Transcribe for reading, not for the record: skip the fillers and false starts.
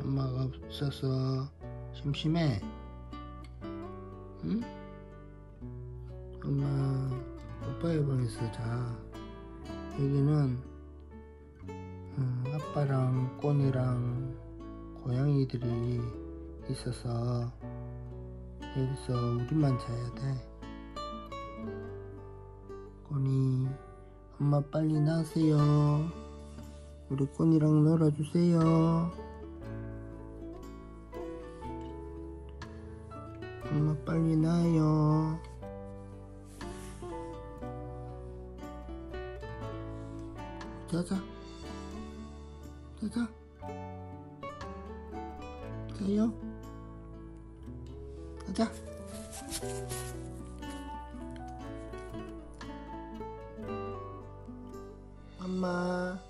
엄마가 없어서 심심해. 응? 엄마 아빠의 방에서 자. 여기는 아빠랑 꼬니랑 고양이들이 있어서 여기서 우리만 자야 돼. 꼬니, 엄마 빨리 나오세요. 우리 꼬니랑 놀아주세요. 엄마 빨리 나요. 자자 자자 자요. 자자 엄마.